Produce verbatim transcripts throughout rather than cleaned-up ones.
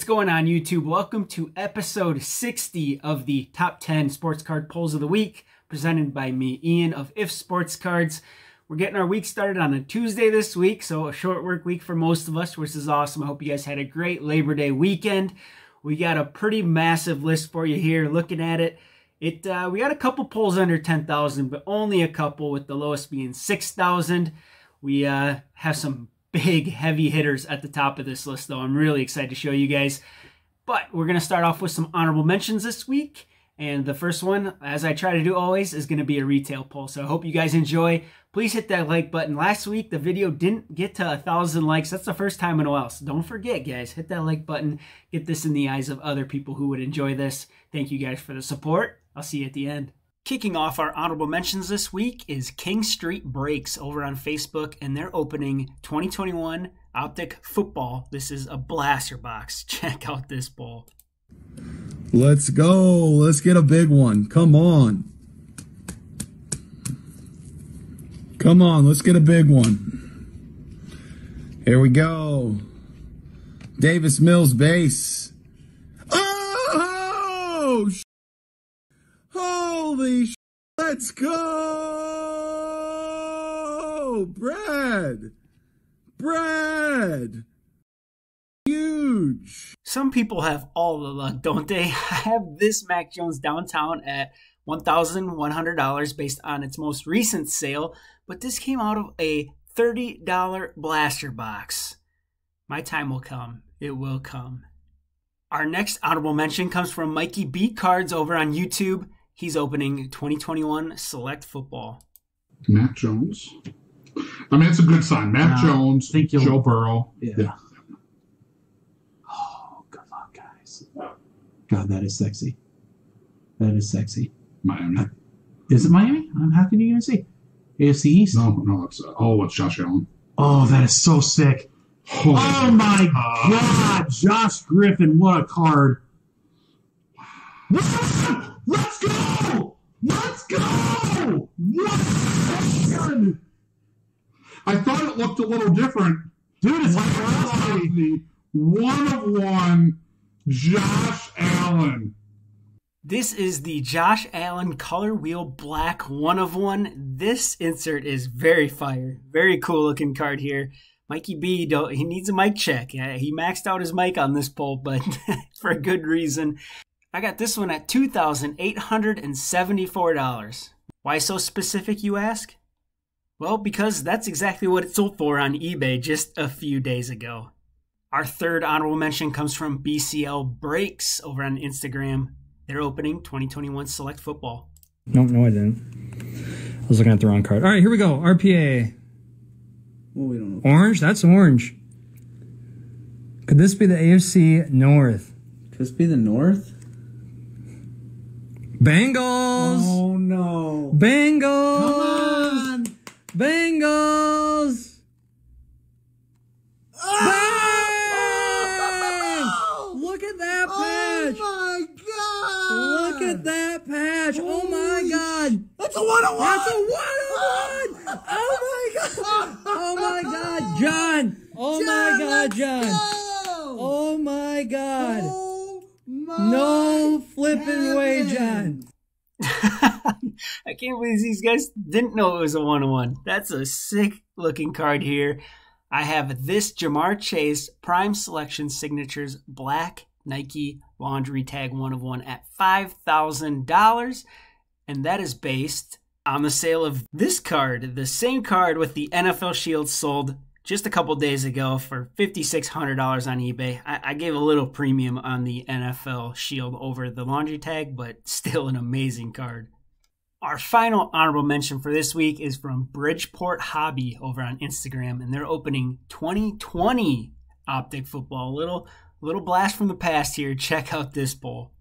What's going on, YouTube? Welcome to episode sixty of the top ten sports card polls of the week, presented by me, Ian, of I F Sports Cards. We're getting our week started on a Tuesday this week, so a short work week for most of us, which is awesome. I hope you guys had a great Labor Day weekend. We got a pretty massive list for you here. Looking at it, it uh, we got a couple polls under ten thousand, but only a couple, with the lowest being six thousand. We uh, have some big heavy hitters at the top of this list, though. I'm really excited to show you guys. But we're going to start off with some honorable mentions this week. And the first one, as I try to do always, is going to be a retail poll. So I hope you guys enjoy. Please hit that like button. Last week, the video didn't get to one thousand likes. That's the first time in a while. So don't forget, guys, hit that like button. Get this in the eyes of other people who would enjoy this. Thank you guys for the support. I'll see you at the end. Kicking off our honorable mentions this week is King Street Breaks over on Facebook, and they're opening twenty twenty-one Optic Football. This is a blaster box. Check out this bowl. Let's go. Let's get a big one. Come on. Come on. Let's get a big one. Here we go. Davis Mills base. Oh, shit. Holy sh! Let's go! Brad! Brad! Huge! Some people have all the luck, don't they? I have this Mac Jones Downtown at one thousand one hundred dollars based on its most recent sale, but this came out of a thirty dollar blaster box. My time will come. It will come. Our next honorable mention comes from Mikey B. Cards over on YouTube. He's opening twenty twenty-one Select Football. Matt Jones. I mean, it's a good sign. Matt uh, Jones, Joe Burrow. Yeah. yeah. Oh, good luck, guys. God, that is sexy. That is sexy. Miami. Is it Miami? I'm happy to even see. A F C East? No, no. It's, uh, oh, it's Josh Allen. Oh, that is so sick. Holy oh, my God. God. Josh Griffin, what a card. Wow. Let's go! Let's go! Let's go! I thought it looked a little different. Dude, it's crazy. One of one, Josh Allen. This is the Josh Allen Color Wheel Black one of one. This insert is very fire. Very cool looking card here. Mikey B, he needs a mic check. Yeah, he maxed out his mic on this poll, but for a good reason. I got this one at two thousand eight hundred seventy-four dollars. Why so specific, you ask? Well, because that's exactly what it sold for on eBay just a few days ago. Our third honorable mention comes from B C L Breaks over on Instagram. They're opening twenty twenty-one Select Football. Nope, no I didn't. I was looking at the wrong card. All right, here we go. R P A. Well, we don't know. Orange? That's orange. Could this be the A F C North? Could this be the North? Bengals! Oh no! Bengals! Come on! Bengals! Oh! Oh! Look at that patch! Oh my God! Look at that patch! Holy oh my God! That's a one on one! That's a one on one! Oh my God! Oh my God, John! Oh John, my God, John! Go! Oh my God! Oh. No flipping Heaven. way, John. I can't believe these guys didn't know it was a one-on-one. That's a sick-looking card here. I have this Jamar Chase Prime Selection Signatures Black Nike Laundry Tag one of one at five thousand dollars. And that is based on the sale of this card, the same card with the N F L Shield sold just a couple days ago for fifty-six hundred dollars on eBay. I, I gave a little premium on the N F L Shield over the laundry tag, but still an amazing card. Our final honorable mention for this week is from Bridgeport Hobby over on Instagram, and they're opening twenty twenty Optic Football. A little, little blast from the past here. Check out this bowl.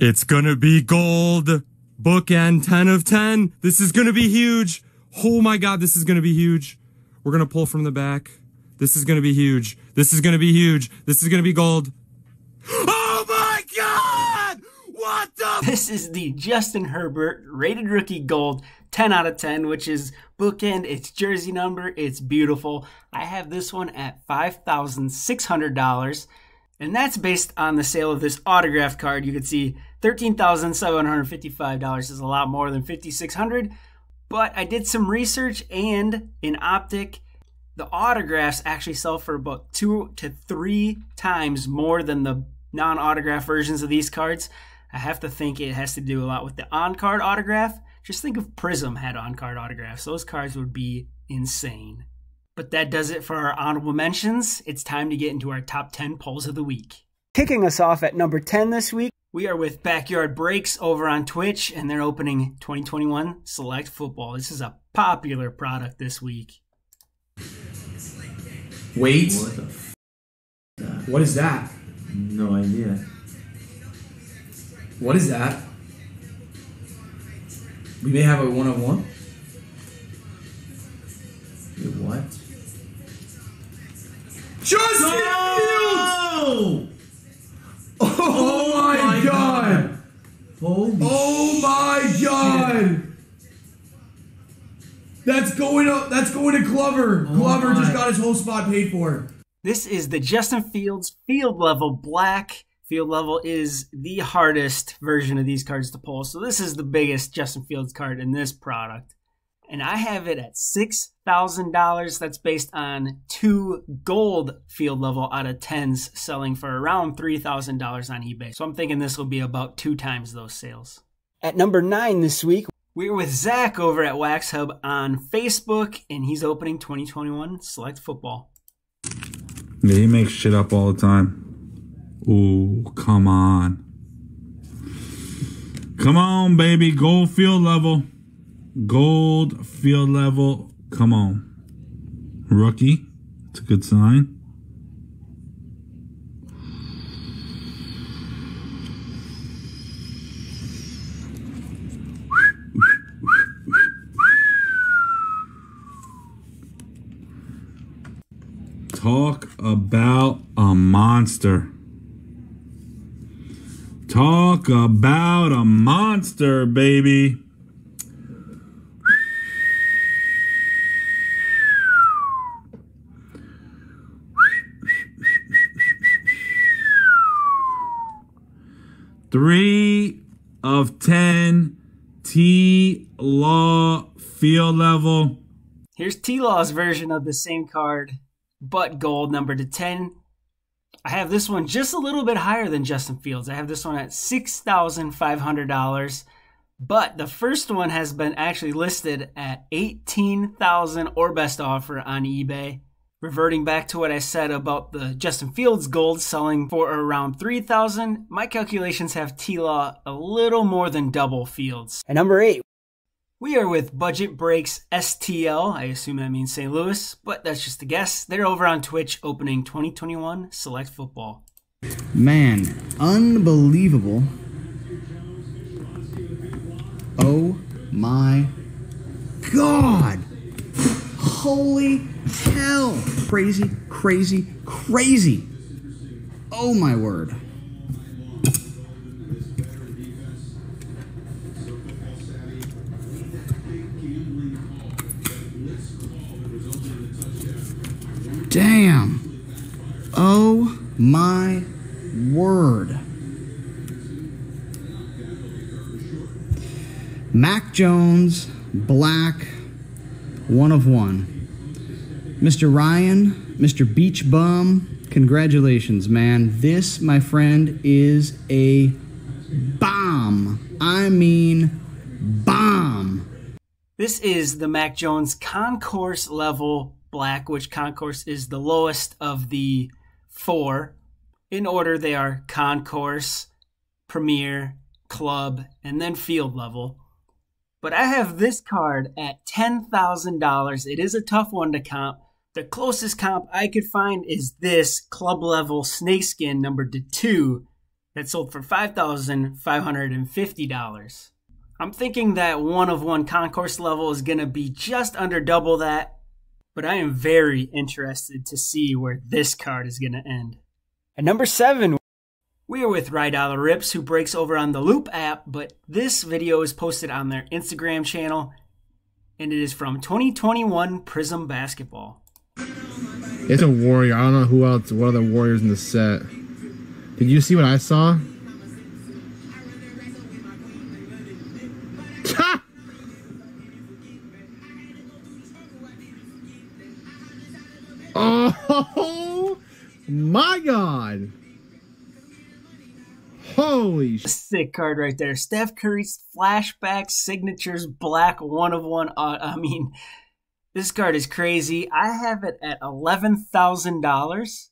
It's gonna be gold. Bookend ten of ten. This is going to be huge. Oh my God, this is going to be huge. We're going to pull from the back. This is going to be huge. This is going to be huge. This is going to be gold. Oh my God! What the? This is the Justin Herbert rated rookie gold ten out of ten, which is bookend, it's jersey number, it's beautiful. I have this one at five thousand six hundred dollars, and that's based on the sale of this autographed card. You can see thirteen thousand seven hundred fifty-five dollars is a lot more than five thousand six hundred dollars, but I did some research, and in Optic, the autographs actually sell for about two to three times more than the non-autograph versions of these cards. I have to think it has to do a lot with the on-card autograph. Just think if Prism had on-card autographs. Those cards would be insane. But that does it for our honorable mentions. It's time to get into our top ten polls of the week. Kicking us off at number ten this week, we are with Backyard Breaks over on Twitch, and they're opening twenty twenty-one Select Football. This is a popular product this week. Wait, what, the f what is that? No idea. What is that? We may have a one-on-one. Wait, what? Justin no! Fields! Oh, oh my, my god! god. Holy oh my shit. god! That's going up. That's going to Glover. Oh Glover my. just got his whole spot paid for. This is the Justin Fields Field Level Black. Field Level is the hardest version of these cards to pull, so this is the biggest Justin Fields card in this product. And I have it at six thousand dollars. That's based on two gold Field Level out of tens selling for around three thousand dollars on eBay. So I'm thinking this will be about two times those sales. At number nine this week, we're with Zach over at Wax Hub on Facebook, and he's opening twenty twenty-one Select Football. Yeah, he makes shit up all the time. Oh, come on. Come on, baby. Gold Field Level. Gold Field Level. Come on. Rookie. It's a good sign. Talk about a monster. Talk about a monster, baby. Three of ten T-Law Field Level. Here's T-Law's version of the same card, but gold, number to ten. I have this one just a little bit higher than Justin Fields. I have this one at six thousand five hundred dollars, but the first one has been actually listed at eighteen thousand dollars or best offer on eBay. Reverting back to what I said about the Justin Fields gold selling for around three thousand dollars, my calculations have T-Law a little more than double Fields. At number eight, we are with Budget Breaks S T L. I assume that means Saint Louis, but that's just a guess. They're over on Twitch opening twenty twenty-one Select Football. Man, unbelievable. Oh my god. Holy hell. Crazy, crazy, crazy. Oh my word. Damn. Oh my word. Mac Jones, black, one of one. Mister Ryan, Mister Beach Bum, congratulations, man. This, my friend, is a bomb. I mean, bomb. This is the Mac Jones Concourse Level Black, which Concourse is the lowest of the four. In order, they are Concourse, Premier, Club, and then Field Level. But I have this card at ten thousand dollars. It is a tough one to comp. The closest comp I could find is this Club Level Snakeskin numbered to two that sold for five thousand five hundred fifty dollars. I'm thinking that one of one Concourse Level is going to be just under double that, but I am very interested to see where this card is going to end. At number seven, we are with Ry Dollar Rips, who breaks over on the Loop app, but this video is posted on their Instagram channel, and it is from twenty twenty-one Prism Basketball. It's a Warrior. I don't know who else, what other Warriors in the set. Did you see what I saw? Oh my God. Holy shit. Sick card right there. Steph Curry's flashback signatures, black one of one. Uh, I mean, this card is crazy. I have it at eleven thousand dollars.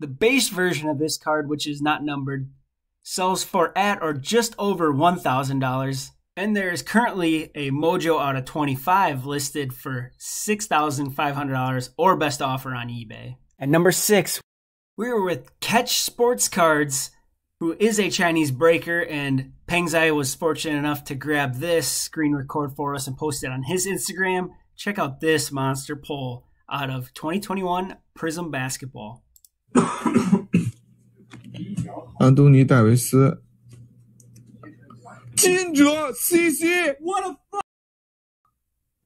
The base version of this card, which is not numbered, sells for at or just over one thousand dollars. And there is currently a Mojo out of twenty-five listed for six thousand five hundred dollars or best offer on eBay. At number six, we were with Catch Sports Cards, who is a Chinese breaker, and Pengzai was fortunate enough to grab this, screen record for us, and post it on his Instagram. Check out this monster pull out of twenty twenty-one Prism Basketball. Anthony Davis. Jinjo C C. What the fuck?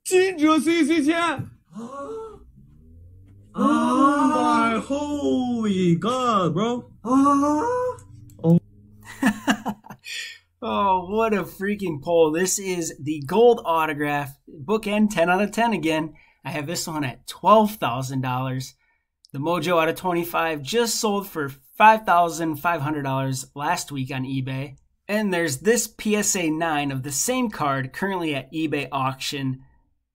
Jinjo C C. Oh my holy God, bro. Oh. Oh, what a freaking pull. This is the gold autograph. Bookend ten out of ten again. I have this one at twelve thousand dollars. The Mojo out of twenty-five just sold for five thousand five hundred dollars last week on eBay. And there's this P S A nine of the same card currently at eBay auction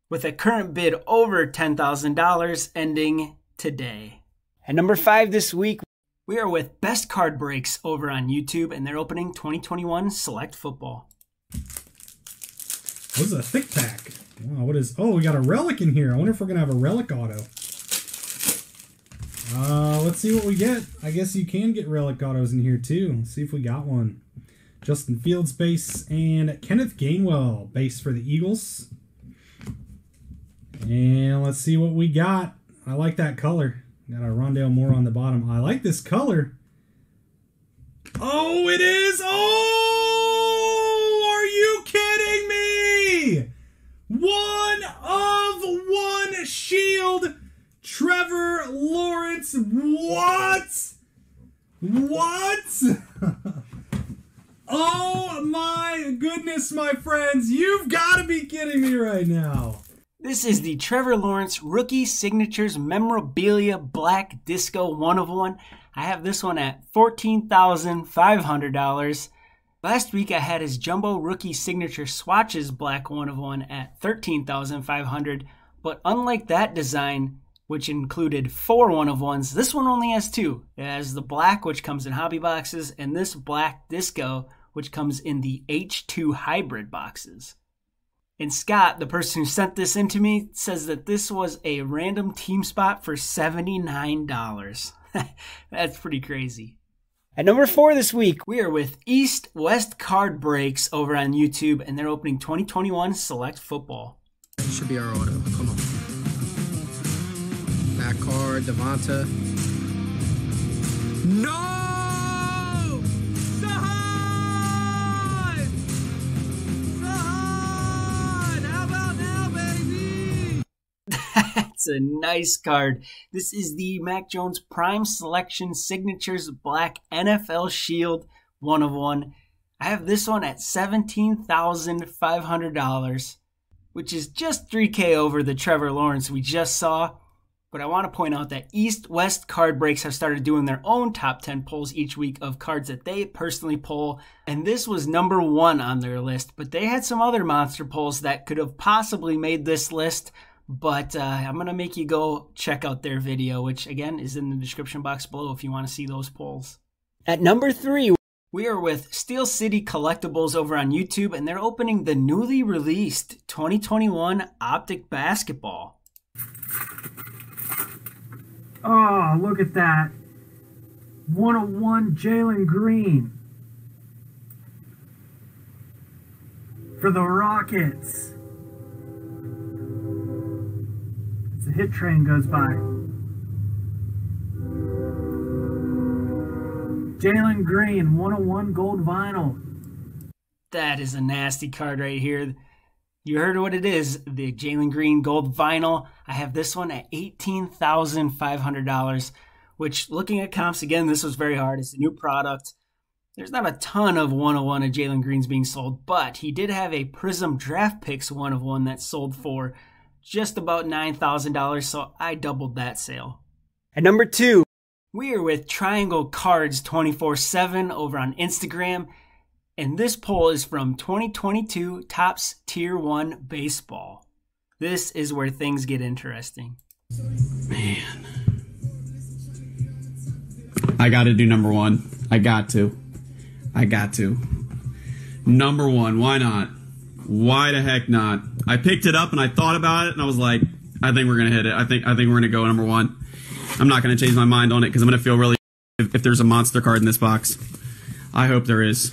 with a current bid over ten thousand dollars ending today. At number five this week, we are with Best Card Breaks over on YouTube, and they're opening twenty twenty-one Select Football. What is a thick pack? Wow, what is... Oh, we got a relic in here. I wonder if we're going to have a relic auto. Uh, let's see what we get. I guess you can get relic autos in here too. Let's see if we got one. Justin Fields base and Kenneth Gainwell base for the Eagles. And let's see what we got. I like that color. Got a Rondale Moore on the bottom. I like this color. Oh, it is. Oh, are you kidding me? One of one shield. Trevor Lawrence, what? What? Oh my goodness, my friends. You've got to be kidding me right now. This is the Trevor Lawrence Rookie Signatures Memorabilia Black Disco one of one. I have this one at fourteen thousand five hundred dollars. Last week I had his Jumbo Rookie Signature Swatches Black one of one at thirteen thousand five hundred dollars. But unlike that design, which included four one of ones. This one only has two. It has the black, which comes in hobby boxes, and this black disco, which comes in the H two hybrid boxes. And Scott, the person who sent this in to me, says that this was a random team spot for seventy-nine dollars. That's pretty crazy. At number four this week, we are with East West Card Breaks over on YouTube, and they're opening twenty twenty-one Select Football. It should be our auto. Come on. That card, Devonta. No! Sahan! Sahan! How about now, baby? That's a nice card. This is the Mac Jones Prime Selection Signatures Black N F L Shield one of one. I have this one at seventeen thousand five hundred dollars, which is just three K over the Trevor Lawrence we just saw. But I want to point out that East West Card Breaks have started doing their own top ten polls each week of cards that they personally pull. And this was number one on their list, but they had some other monster polls that could have possibly made this list. But uh, I'm going to make you go check out their video, which again is in the description box below if you want to see those polls. At number three, we are with Steel City Collectibles over on YouTube, and they're opening the newly released twenty twenty-one Optic Basketball. Oh, look at that. one of one Jalen Green. For the Rockets. As the hit train goes by. Jalen Green, one of one gold vinyl. That is a nasty card right here. You heard what it is, the Jalen Green gold vinyl. I have this one at eighteen thousand five hundred dollars, which, looking at comps again, this was very hard. It's a new product. There's not a ton of one oh one of Jalen Green's being sold, but he did have a Prism Draft Picks one of one that sold for just about nine thousand dollars, so I doubled that sale. At number two, we are with Triangle Cards twenty-four seven over on Instagram, and this poll is from twenty twenty-two Topps Tier one Baseball. This is where things get interesting. Man. I gotta do number one. I got to. I got to. Number one, why not? Why the heck not? I picked it up and I thought about it and I was like, I think we're gonna hit it. I think I think we're gonna go number one. I'm not gonna change my mind on it because I'm gonna feel really if, if there's a monster card in this box. I hope there is.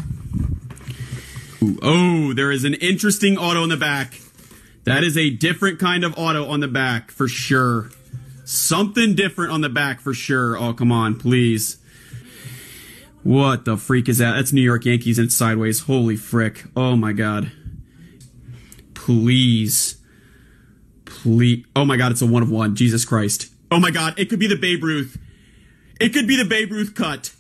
Ooh, oh, there is an interesting auto in the back. That is a different kind of auto on the back for sure. Something different on the back for sure. Oh, come on, please. What the freak is that? That's New York Yankees and it's sideways. Holy frick. Oh my god. Please. Please. Oh my god, it's a one of one. Jesus Christ. Oh my god, it could be the Babe Ruth. It could be the Babe Ruth cut.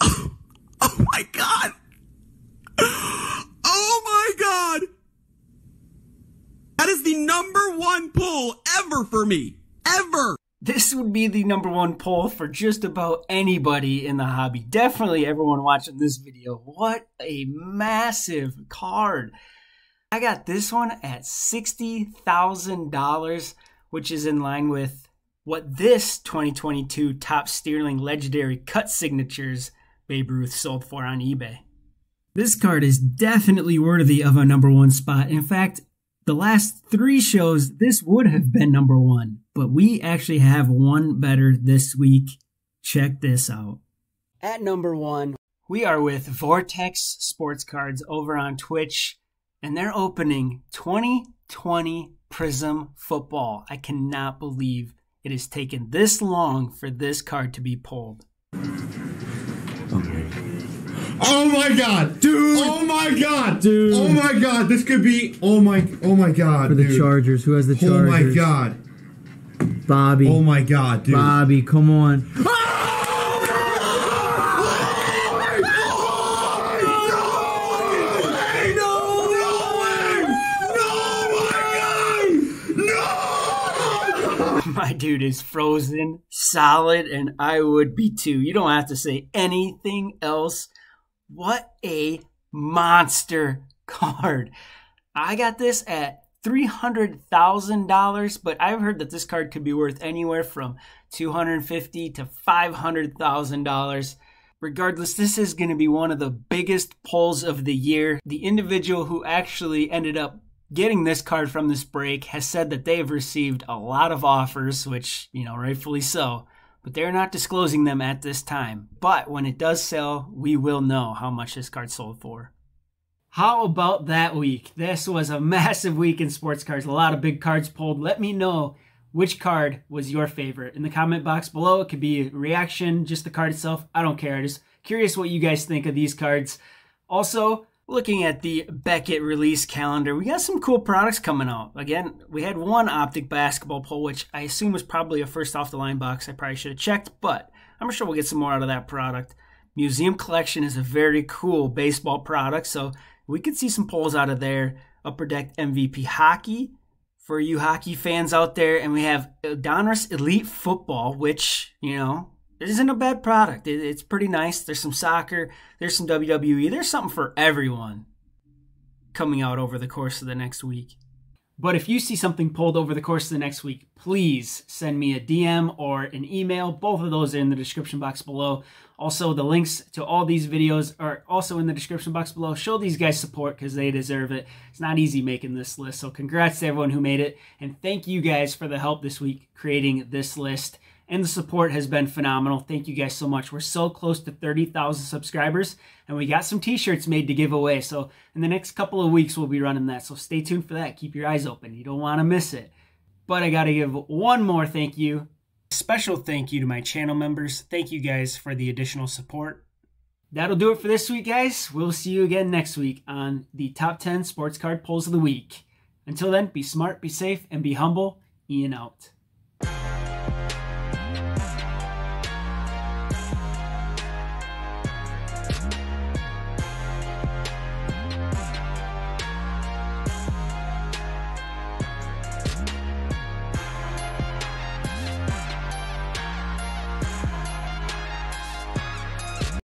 Oh, oh my god. Oh my god. That is the number one pull ever for me. Ever. This would be the number one poll for just about anybody in the hobby. Definitely everyone watching this video. What a massive card. I got this one at sixty thousand dollars, which is in line with what this twenty twenty-two Topps Sterling Legendary Cut Signatures Babe Ruth sold for on eBay. This card is definitely worthy of a number one spot. In fact, the last three shows, this would have been number one. But we actually have one better this week. Check this out. At number one, we are with Vortex Sports Cards over on Twitch, and they're opening twenty twenty Prism Football. I cannot believe it has taken this long for this card to be pulled. Oh my god, dude! Oh my god, dude! Oh my god, this could be. Oh my. Oh my god, for the dude. Chargers. Who has the Chargers? Oh my god. Bobby. Oh my god, dude. Bobby, come on. Oh my god! No way! No way! No way! No! My dude is frozen, solid, and I would be too. You don't have to say anything else. What a monster card. I got this at three hundred thousand dollars, but I've heard that this card could be worth anywhere from two hundred fifty thousand dollars to five hundred thousand dollars. Regardless, this is going to be one of the biggest pulls of the year. The individual who actually ended up getting this card from this break has said that they've received a lot of offers, which, you know, rightfully so, but they're not disclosing them at this time. But when it does sell, we will know how much this card sold for. How about that week? This was a massive week in sports cards. A lot of big cards pulled. Let me know which card was your favorite in the comment box below. It could be a reaction, just the card itself. I don't care. I'm just curious what you guys think of these cards. Also, looking at the BECKETT release calendar, we got some cool products coming out. Again, we had one Optic basketball pull, which I assume was probably a first off the line box. I probably should have checked, but I'm sure we'll get some more out of that product. Museum Collection is a very cool baseball product, so we could see some polls out of there. Upper Deck M V P Hockey for you hockey fans out there. And we have Adonis Elite Football, which, you know, isn't a bad product. It's pretty nice. There's some soccer. There's some W W E. There's something for everyone coming out over the course of the next week. But if you see something pulled over the course of the next week, please send me a D M or an email. Both of those are in the description box below. Also, the links to all these videos are also in the description box below. Show these guys support because they deserve it. It's not easy making this list, so congrats to everyone who made it. And thank you guys for the help this week creating this list. And the support has been phenomenal. Thank you guys so much. We're so close to thirty thousand subscribers, and we got some t-shirts made to give away. So in the next couple of weeks, we'll be running that. So stay tuned for that. Keep your eyes open. You don't want to miss it. But I got to give one more thank you. Special thank you to my channel members. Thank you guys for the additional support. That'll do it for this week, guys. We'll see you again next week on the top ten sports card pulls of the week. Until then, be smart, be safe, and be humble. Ian out.